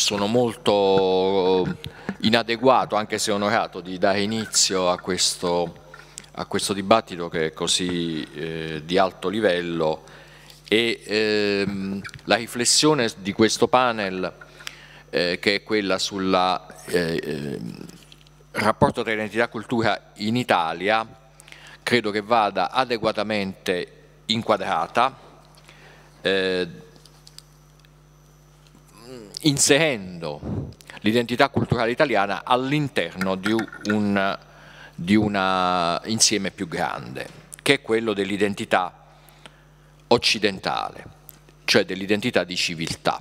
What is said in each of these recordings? sono molto inadeguato, anche se onorato, di dare inizio a questo dibattito che è così di alto livello, e la riflessione di questo panel che è quella sul rapporto tra identità e cultura in Italia credo che vada adeguatamente inquadrata, inserendo l'identità culturale italiana all'interno di un insieme più grande, che è quello dell'identità occidentale, cioè dell'identità di civiltà.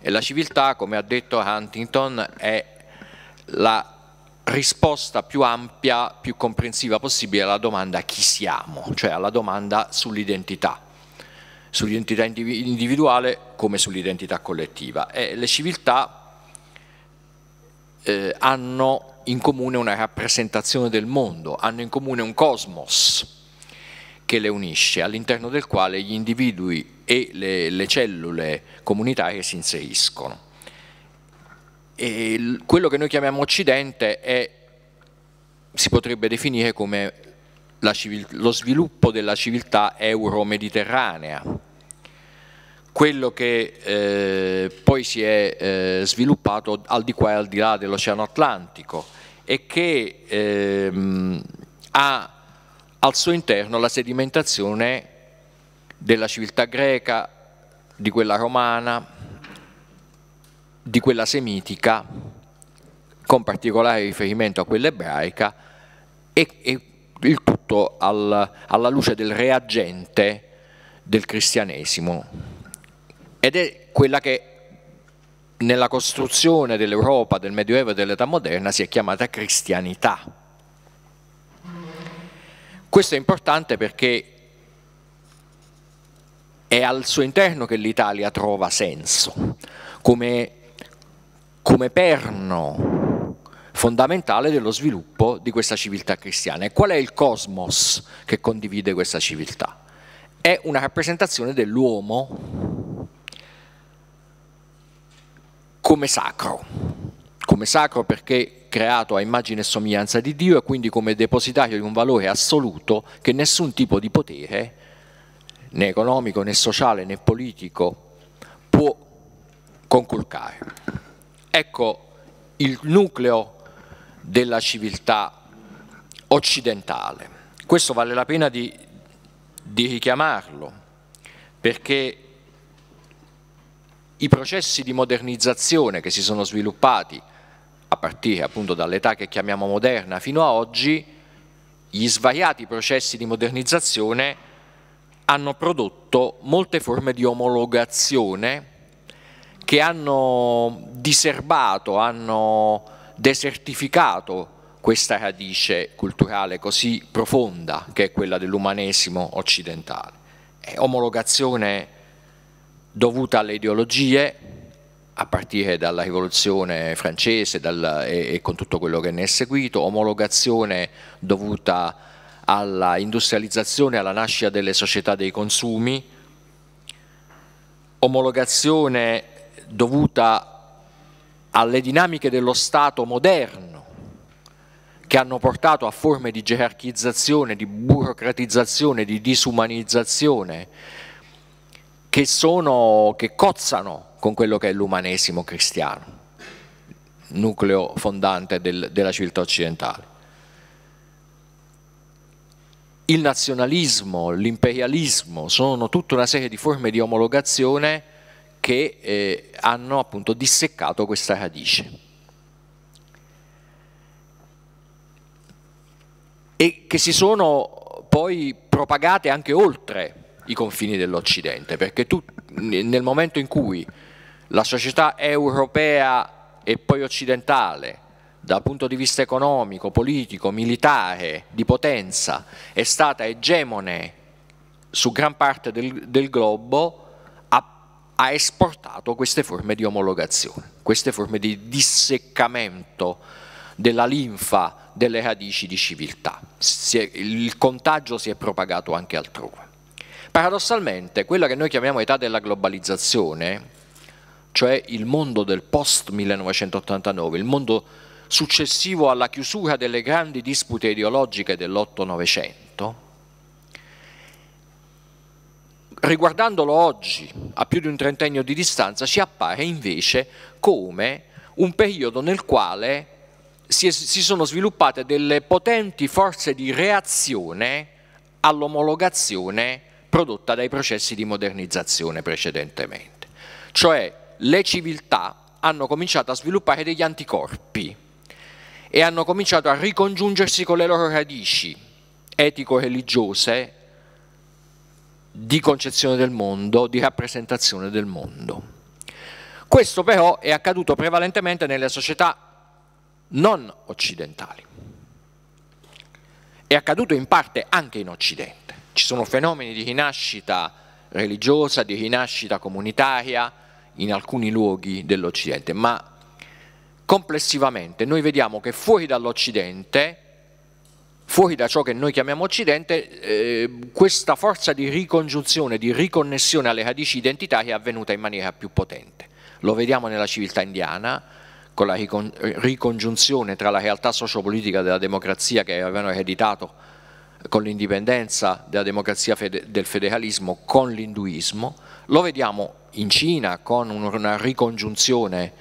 E la civiltà, come ha detto Huntington, è la risposta più ampia, più comprensiva possibile alla domanda chi siamo, cioè alla domanda sull'identità individuale come sull'identità collettiva. E le civiltà hanno in comune una rappresentazione del mondo, hanno in comune un cosmos che le unisce, all'interno del quale gli individui e le cellule comunitarie si inseriscono. E quello che noi chiamiamo Occidente si potrebbe definire come lo sviluppo della civiltà euro-mediterranea, quello che poi si è sviluppato al di qua e al di là dell'Oceano Atlantico e che ha al suo interno la sedimentazione della civiltà greca, di quella romana, di quella semitica, con particolare riferimento a quella ebraica, e il tutto alla luce del reagente del cristianesimo. Ed è quella che nella costruzione dell'Europa, del Medioevo e dell'età moderna si è chiamata cristianità. Questo è importante perché è al suo interno che l'Italia trova senso, come perno fondamentale dello sviluppo di questa civiltà cristiana. E qual è il cosmos che condivide questa civiltà? È una rappresentazione dell'uomo come sacro perché creato a immagine e somiglianza di Dio e quindi come depositario di un valore assoluto che nessun tipo di potere, né economico, né sociale, né politico, può conculcare. Ecco il nucleo della civiltà occidentale. Questo vale la pena di richiamarlo, perché i processi di modernizzazione che si sono sviluppati a partire appunto dall'età che chiamiamo moderna fino a oggi, gli svariati processi di modernizzazione hanno prodotto molte forme di omologazione che hanno diserbato, hanno desertificato questa radice culturale così profonda che è quella dell'umanesimo occidentale. È omologazione dovuta alle ideologie, a partire dalla rivoluzione francese e con tutto quello che ne è seguito, omologazione dovuta alla industrializzazione, alla nascita delle società dei consumi, omologazione dovuta alle dinamiche dello Stato moderno che hanno portato a forme di gerarchizzazione, di burocratizzazione, di disumanizzazione che cozzano con quello che è l'umanesimo cristiano, nucleo fondante della civiltà occidentale. Il nazionalismo, l'imperialismo sono tutta una serie di forme di omologazione che hanno appunto disseccato questa radice e che si sono poi propagate anche oltre i confini dell'Occidente, perché nel momento in cui la società europea e poi occidentale dal punto di vista economico, politico, militare, di potenza è stata egemone su gran parte del globo, ha esportato queste forme di omologazione, queste forme di disseccamento della linfa delle radici di civiltà. Il contagio si è propagato anche altrove. Paradossalmente, quella che noi chiamiamo età della globalizzazione cioè il mondo del post-1989, il mondo successivo alla chiusura delle grandi dispute ideologiche dell'8-900, riguardandolo oggi, a più di un trentennio di distanza, ci appare invece come un periodo nel quale si sono sviluppate delle potenti forze di reazione all'omologazione prodotta dai processi di modernizzazione precedentemente. Cioè, le civiltà hanno cominciato a sviluppare degli anticorpi e hanno cominciato a ricongiungersi con le loro radici etico-religiose di concezione del mondo, di rappresentazione del mondo. Questo però è accaduto prevalentemente nelle società non occidentali. È accaduto in parte anche in Occidente. Ci sono fenomeni di rinascita religiosa, di rinascita comunitaria in alcuni luoghi dell'Occidente, ma complessivamente noi vediamo che fuori dall'Occidente, fuori da ciò che noi chiamiamo Occidente, questa forza di ricongiunzione, di riconnessione alle radici identitarie è avvenuta in maniera più potente. Lo vediamo nella civiltà indiana, con la ricongiunzione tra la realtà sociopolitica della democrazia che avevano ereditato con l'indipendenza della democrazia del federalismo con l'induismo, lo vediamo in Cina con una ricongiunzione,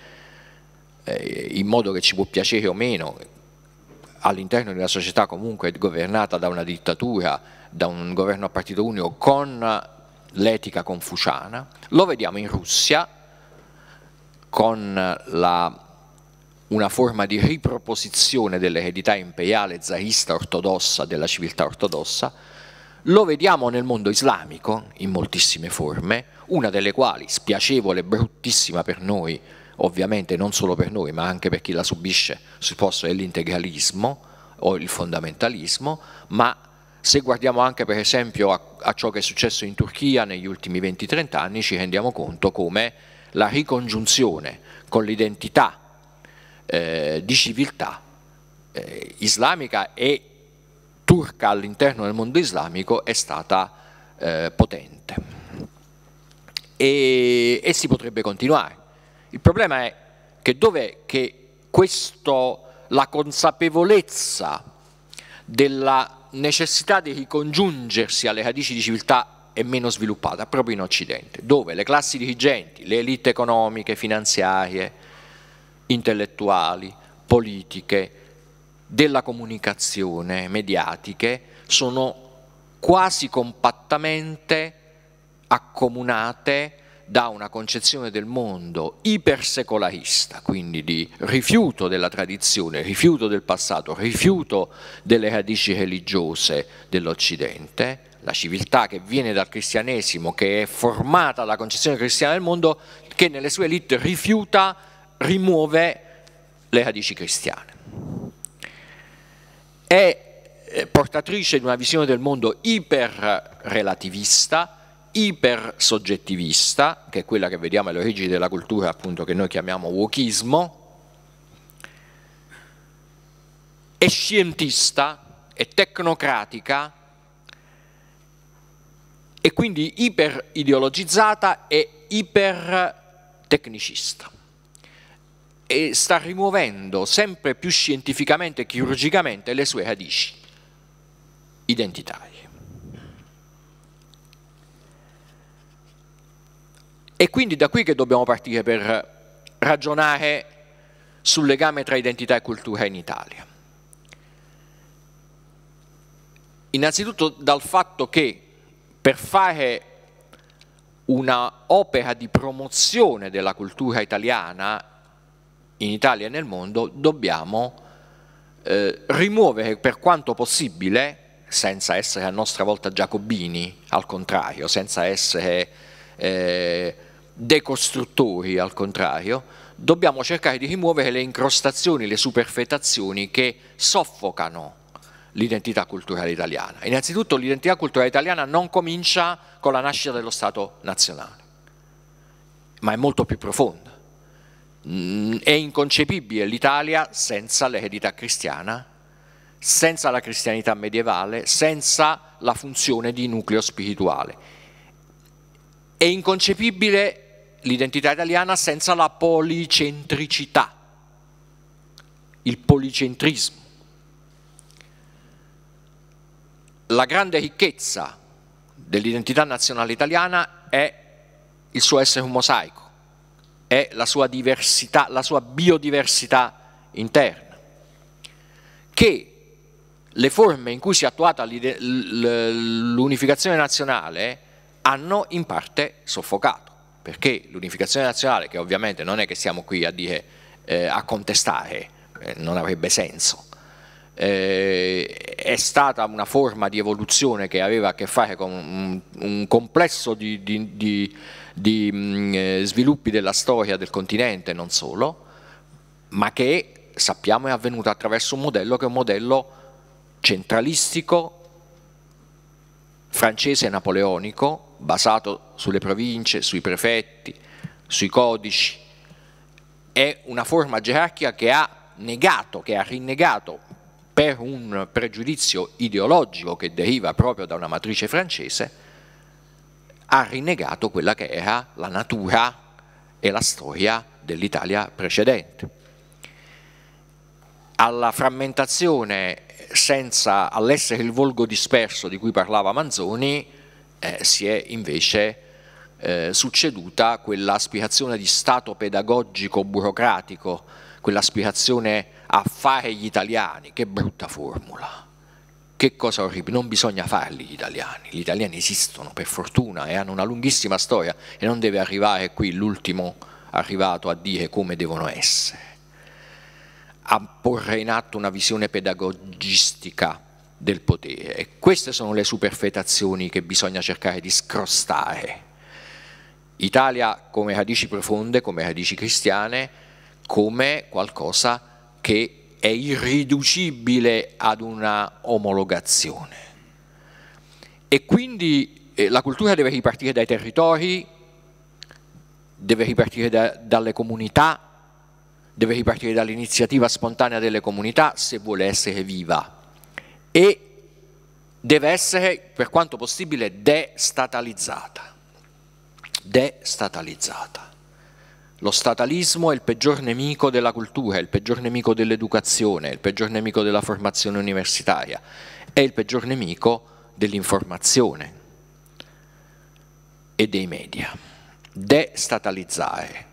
in modo che ci può piacere o meno, all'interno di una società comunque governata da una dittatura, da un governo a partito unico, con l'etica confuciana, lo vediamo in Russia con una forma di riproposizione dell'eredità imperiale zarista ortodossa, della civiltà ortodossa, lo vediamo nel mondo islamico in moltissime forme, una delle quali, spiacevole, bruttissima per noi, ovviamente non solo per noi ma anche per chi la subisce, supposto è l'integralismo o il fondamentalismo, ma se guardiamo anche per esempio a ciò che è successo in Turchia negli ultimi 20-30 anni ci rendiamo conto come la ricongiunzione con l'identità di civiltà islamica e turca all'interno del mondo islamico è stata potente e si potrebbe continuare. Il problema è che dov'è che la consapevolezza della necessità di ricongiungersi alle radici di civiltà è meno sviluppata, proprio in Occidente, dove le classi dirigenti, le elite economiche, finanziarie, intellettuali, politiche, della comunicazione, mediatiche, sono quasi compattamente accomunate da una concezione del mondo ipersecolarista, quindi di rifiuto della tradizione, rifiuto del passato, rifiuto delle radici religiose dell'Occidente. La civiltà che viene dal cristianesimo, che è formata dalla concezione cristiana del mondo, che nelle sue elite rifiuta, rimuove le radici cristiane. È portatrice di una visione del mondo iperrelativista, ipersoggettivista, che è quella che vediamo alle origini della cultura appunto che noi chiamiamo wokismo, è scientista, è tecnocratica e quindi iperideologizzata e ipertecnicista. E sta rimuovendo sempre più scientificamente e chirurgicamente le sue radici identitarie. E quindi da qui che dobbiamo partire per ragionare sul legame tra identità e cultura in Italia. Innanzitutto dal fatto che per fare una opera di promozione della cultura italiana in Italia e nel mondo dobbiamo rimuovere per quanto possibile, senza essere a nostra volta giacobini, al contrario, senza essere decostruttori, al contrario, dobbiamo cercare di rimuovere le incrostazioni, le superfetazioni che soffocano l'identità culturale italiana. Innanzitutto l'identità culturale italiana non comincia con la nascita dello Stato nazionale, ma è molto più profonda. È inconcepibile l'Italia senza l'eredità cristiana, senza la cristianità medievale, senza la funzione di nucleo spirituale. È inconcepibile l'identità italiana senza la policentricità, il policentrismo. La grande ricchezza dell'identità nazionale italiana è il suo essere un mosaico, è la sua diversità, la sua biodiversità interna, che le forme in cui si è attuata l'unificazione nazionale hanno in parte soffocato, perché l'unificazione nazionale, che ovviamente non è che siamo qui a dire a contestare, non avrebbe senso, è stata una forma di evoluzione che aveva a che fare con un complesso di sviluppi della storia del continente, non solo, ma che sappiamo è avvenuta attraverso un modello che è un modello centralistico, francese e napoleonico, basato sulle province, sui prefetti, sui codici. È una forma gerarchica che ha negato, che ha rinnegato per un pregiudizio ideologico che deriva proprio da una matrice francese, ha rinnegato quella che era la natura e la storia dell'Italia precedente. Alla frammentazione senza, all'essere il volgo disperso di cui parlava Manzoni, si è invece succeduta quell'aspirazione di stato pedagogico burocratico, quell'aspirazione a fare gli italiani. Che brutta formula, che cosa orribile, non bisogna farli gli italiani esistono per fortuna e hanno una lunghissima storia e non deve arrivare qui l'ultimo arrivato a dire come devono essere. A porre in atto una visione pedagogistica del potere, e queste sono le superfetazioni che bisogna cercare di scrostare. Italia come radici profonde, come radici cristiane, come qualcosa che è irriducibile ad una omologazione, e quindi la cultura deve ripartire dai territori, deve ripartire dalle comunità, deve ripartire dall'iniziativa spontanea delle comunità se vuole essere viva, e deve essere per quanto possibile destatalizzata. Destatalizzata. Lo statalismo è il peggior nemico della cultura, è il peggior nemico dell'educazione, è il peggior nemico della formazione universitaria, è il peggior nemico dell'informazione e dei media. Destatalizzare.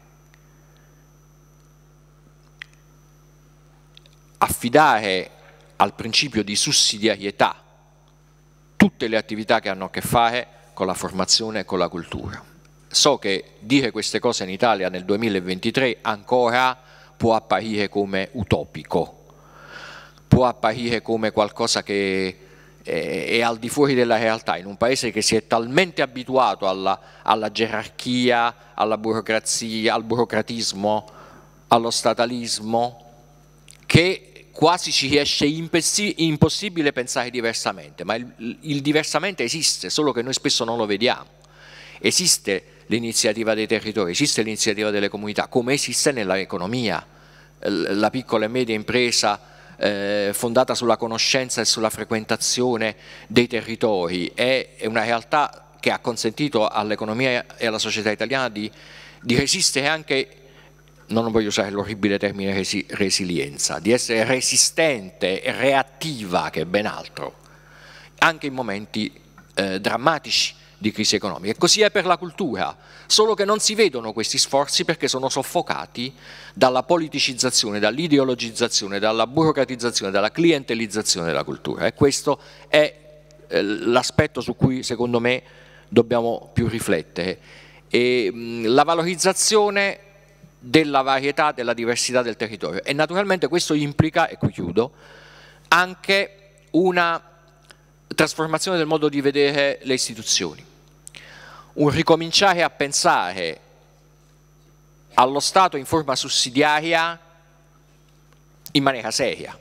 Affidare al principio di sussidiarietà tutte le attività che hanno a che fare con la formazione e con la cultura. So che dire queste cose in Italia nel 2023 ancora può apparire come utopico, può apparire come qualcosa che è al di fuori della realtà, in un paese che si è talmente abituato alla gerarchia, alla burocrazia, al burocratismo, allo statalismo, che quasi ci riesce impossibile pensare diversamente, ma il diversamente esiste, solo che noi spesso non lo vediamo. Esiste l'iniziativa dei territori, esiste l'iniziativa delle comunità, come esiste nell'economia. La piccola e media impresa fondata sulla conoscenza e sulla frequentazione dei territori è una realtà che ha consentito all'economia e alla società italiana di resistere anche, non voglio usare l'orribile termine resilienza, di essere resistente, reattiva, che è ben altro, anche in momenti drammatici di crisi economica. E così è per la cultura, solo che non si vedono questi sforzi perché sono soffocati dalla politicizzazione, dall'ideologizzazione, dalla burocratizzazione, dalla clientelizzazione della cultura, e questo è l'aspetto su cui secondo me dobbiamo più riflettere. E, la valorizzazione della varietà, della diversità del territorio, e naturalmente questo implica, e qui chiudo, anche una trasformazione del modo di vedere le istituzioni, un ricominciare a pensare allo Stato in forma sussidiaria in maniera seria.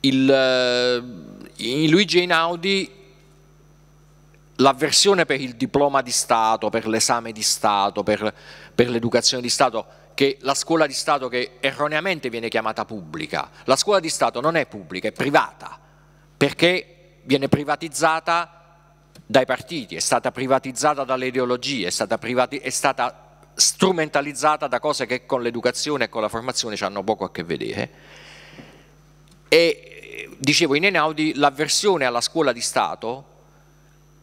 In Luigi Einaudi l'avversione per il diploma di Stato, per l'esame di Stato, per l'educazione di Stato, che la scuola di Stato che erroneamente viene chiamata pubblica, la scuola di Stato non è pubblica, è privata, perché viene privatizzata dai partiti, è stata privatizzata dalle ideologie, è stata strumentalizzata da cose che con l'educazione e con la formazione ci hanno poco a che vedere. E dicevo, in Einaudi l'avversione alla scuola di Stato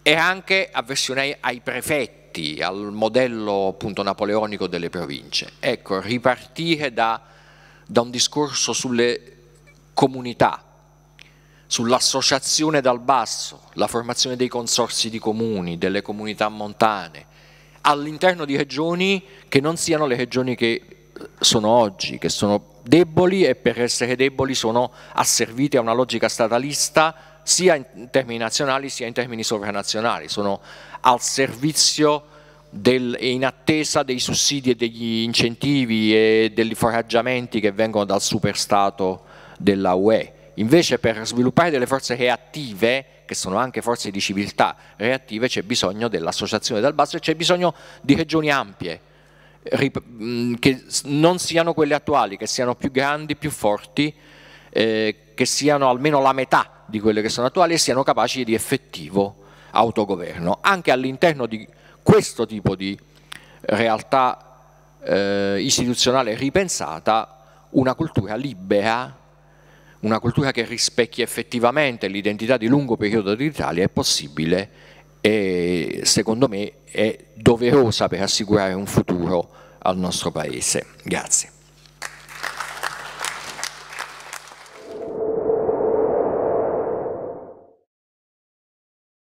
è anche avversione ai prefetti, al modello appunto napoleonico delle province. Ecco, ripartire da un discorso sulle comunità, sull'associazione dal basso, la formazione dei consorzi di comuni, delle comunità montane, all'interno di regioni che non siano le regioni che sono oggi, che sono deboli e per essere deboli sono asservite a una logica statalista sia in termini nazionali sia in termini sovranazionali, sono al servizio e in attesa dei sussidi e degli incentivi e degli foraggiamenti che vengono dal superstato della UE. Invece per sviluppare delle forze reattive, che sono anche forze di civiltà reattive, c'è bisogno dell'associazione dal basso e c'è bisogno di regioni ampie, che non siano quelle attuali, che siano più grandi, più forti, che siano almeno la metà di quelle che sono attuali e siano capaci di effettivo autogoverno. Anche all'interno di questo tipo di realtà istituzionale ripensata, una cultura libera, una cultura che rispecchia effettivamente l'identità di lungo periodo dell'Italia è possibile e secondo me è doverosa per assicurare un futuro al nostro Paese. Grazie.